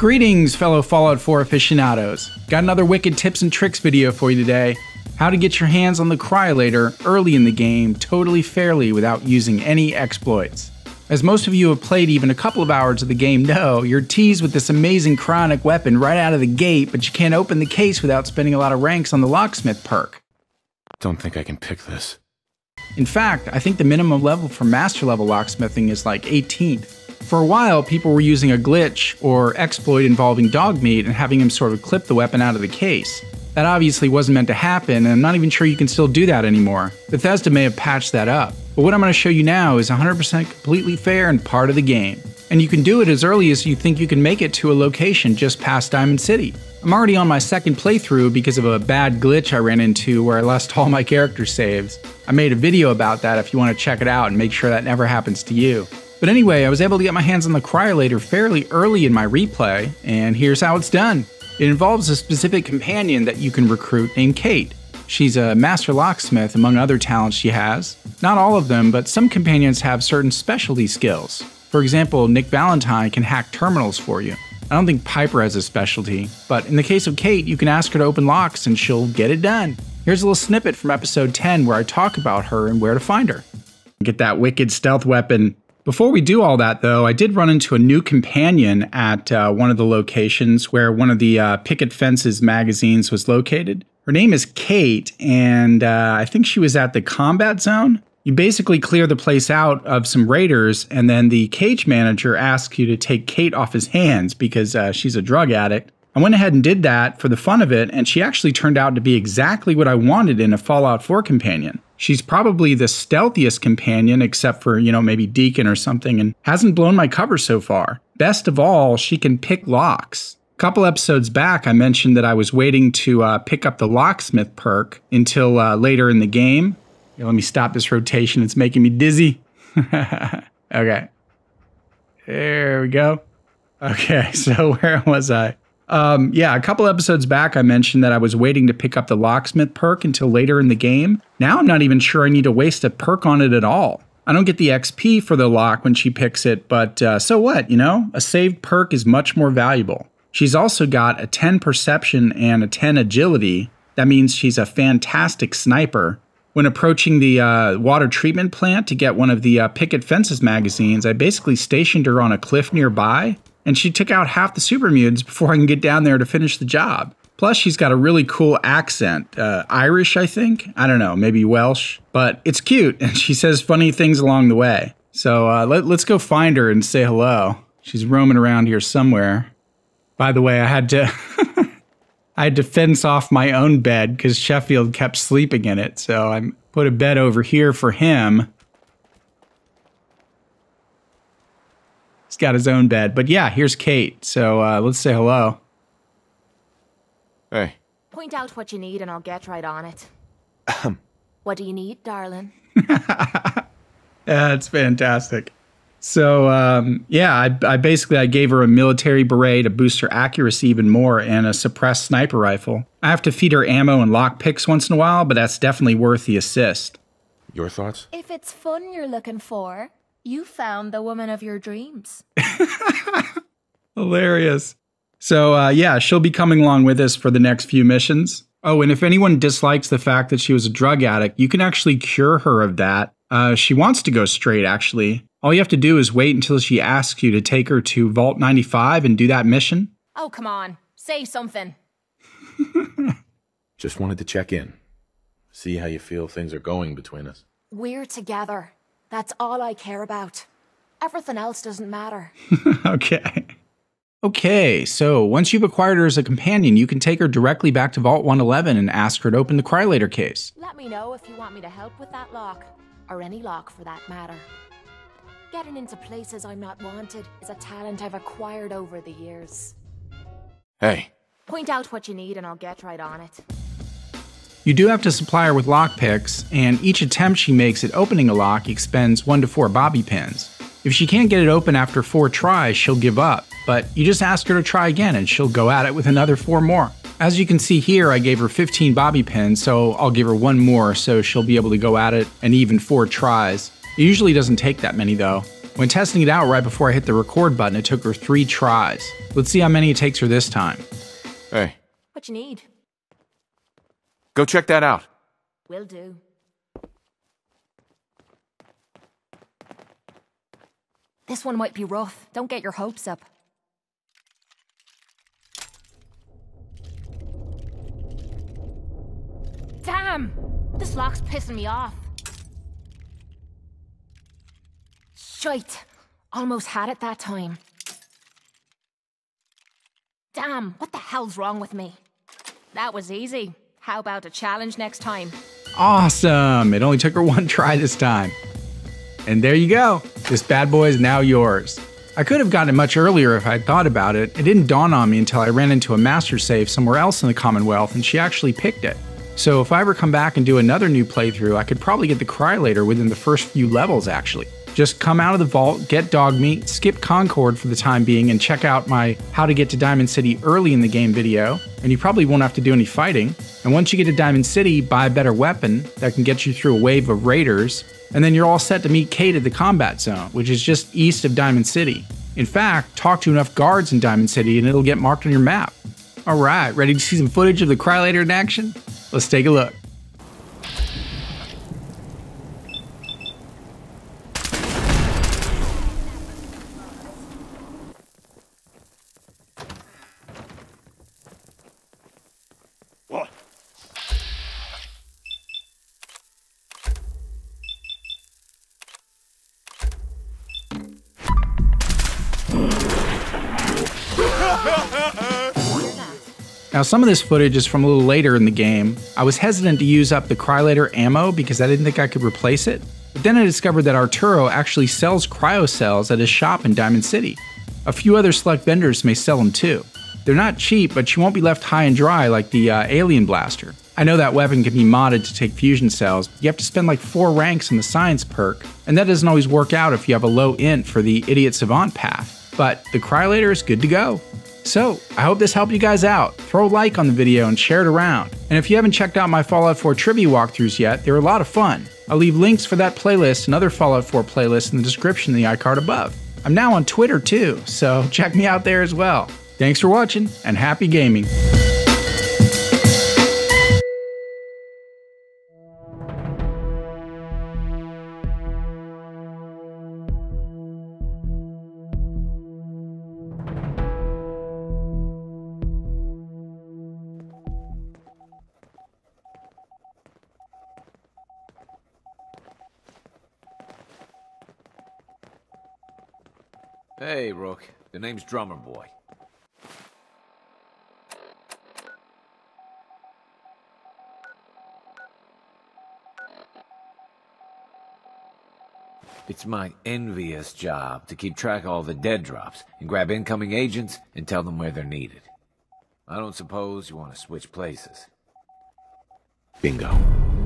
Greetings, fellow Fallout 4 aficionados. Got another wicked tips and tricks video for you today. How to get your hands on the Cryolator early in the game, totally fairly without using any exploits. As most of you have played even a couple of hours of the game know, you're teased with this amazing cryonic weapon right out of the gate, but you can't open the case without spending a lot of ranks on the locksmith perk. Don't think I can pick this. In fact, I think the minimum level for master level locksmithing is like 18th. For a while, people were using a glitch or exploit involving Dogmeat and having him sort of clip the weapon out of the case. That obviously wasn't meant to happen, and I'm not even sure you can still do that anymore. Bethesda may have patched that up, but what I'm going to show you now is 100% completely fair and part of the game. And you can do it as early as you think you can make it to a location just past Diamond City. I'm already on my second playthrough because of a bad glitch I ran into where I lost all my character saves. I made a video about that if you want to check it out and make sure that never happens to you. But anyway, I was able to get my hands on the Cryolator fairly early in my replay, and here's how it's done. It involves a specific companion that you can recruit named Kate. She's a master locksmith among other talents she has. Not all of them, but some companions have certain specialty skills. For example, Nick Valentine can hack terminals for you. I don't think Piper has a specialty, but in the case of Kate, you can ask her to open locks and she'll get it done. Here's a little snippet from episode 10 where I talk about her and where to find her. Get that wicked stealth weapon. Before we do all that, though, I did run into a new companion at one of the locations where one of the Picket Fences magazines was located. Her name is Kate, and I think she was at the Combat Zone. You basically clear the place out of some raiders, and then the cage manager asks you to take Kate off his hands because she's a drug addict. I went ahead and did that for the fun of it, and she actually turned out to be exactly what I wanted in a Fallout 4 companion. She's probably the stealthiest companion, except for, you know, maybe Deacon or something, and hasn't blown my cover so far. Best of all, she can pick locks. A couple episodes back, I mentioned that I was waiting to pick up the locksmith perk until later in the game. Here, let me stop this rotation. It's making me dizzy. Okay. There we go. Okay, so where was I? Yeah, a couple episodes back, I mentioned that I was waiting to pick up the locksmith perk until later in the game. Now I'm not even sure I need to waste a perk on it at all. I don't get the XP for the lock when she picks it, but so what, you know? A saved perk is much more valuable. She's also got a 10 perception and a 10 agility. That means she's a fantastic sniper. When approaching the water treatment plant to get one of the Picket Fences magazines, I basically stationed her on a cliff nearby. And she took out half the super mutants before I can get down there to finish the job. Plus, she's got a really cool accent. Irish, I think. I don't know, maybe Welsh. But it's cute, and she says funny things along the way. So let's go find her and say hello. She's roaming around here somewhere. By the way, I had to fence off my own bed because Sheffield kept sleeping in it. So I put a bed over here for him. He's got his own bed, but yeah, here's Kate. So let's say hello. Hey. Point out what you need, and I'll get right on it. What do you need, darling? That's fantastic. So yeah, I gave her a military beret to boost her accuracy even more, and a suppressed sniper rifle. I have to feed her ammo and lock picks once in a while, but that's definitely worth the assist. Your thoughts? If it's fun you're looking for. You found the woman of your dreams. Hilarious. So, yeah, she'll be coming along with us for the next few missions. Oh, and if anyone dislikes the fact that she was a drug addict, you can actually cure her of that. She wants to go straight, actually. All you have to do is wait until she asks you to take her to Vault 95 and do that mission. Oh, come on. Say something. Just wanted to check in. See how you feel things are going between us. We're together. That's all I care about. Everything else doesn't matter. Okay. Okay, so once you've acquired her as a companion, you can take her directly back to Vault 111 and ask her to open the Cryolator case. Let me know if you want me to help with that lock, or any lock for that matter. Getting into places I'm not wanted is a talent I've acquired over the years. Hey. Point out what you need and I'll get right on it. You do have to supply her with lockpicks, and each attempt she makes at opening a lock expends 1 to 4 bobby pins. If she can't get it open after 4 tries, she'll give up, but you just ask her to try again and she'll go at it with another 4 more. As you can see here, I gave her 15 bobby pins, so I'll give her 1 more so she'll be able to go at it an even 4 tries. It usually doesn't take that many though. When testing it out right before I hit the record button, it took her 3 tries. Let's see how many it takes her this time. Hey. What you need? Go check that out. Will do. This one might be rough. Don't get your hopes up. Damn! This lock's pissing me off. Shite! Almost had it that time. Damn, what the hell's wrong with me? That was easy. How about a challenge next time? Awesome! It only took her 1 try this time. And there you go. This bad boy is now yours. I could have gotten it much earlier if I had thought about it. It didn't dawn on me until I ran into a master save somewhere else in the Commonwealth and she actually picked it. So if I ever come back and do another new playthrough, I could probably get the Cryolator within the first few levels actually. Just come out of the vault, get Dogmeat, skip Concord for the time being, and check out my How to Get to Diamond City Early in the Game video, and you probably won't have to do any fighting. And once you get to Diamond City, buy a better weapon that can get you through a wave of raiders, and then you're all set to meet Kate at the Combat Zone, which is just east of Diamond City. In fact, talk to enough guards in Diamond City and it'll get marked on your map. Alright, ready to see some footage of the Cryolator in action? Let's take a look. Now some of this footage is from a little later in the game. I was hesitant to use up the Cryolator ammo because I didn't think I could replace it, but then I discovered that Arturo actually sells cryo cells at his shop in Diamond City. A few other select vendors may sell them too. They're not cheap, but you won't be left high and dry like the alien blaster. I know that weapon can be modded to take fusion cells, but you have to spend like 4 ranks in the science perk, and that doesn't always work out if you have a low int for the idiot savant path, but the Cryolator is good to go. So, I hope this helped you guys out. Throw a like on the video and share it around. And if you haven't checked out my Fallout 4 trivia walkthroughs yet, they're a lot of fun. I'll leave links for that playlist and other Fallout 4 playlists in the description in the iCard above. I'm now on Twitter too, so check me out there as well. Thanks for watching, and happy gaming. Hey, Rook. The name's Drummer Boy. It's my envious job to keep track of all the dead drops and grab incoming agents and tell them where they're needed. I don't suppose you want to switch places. Bingo.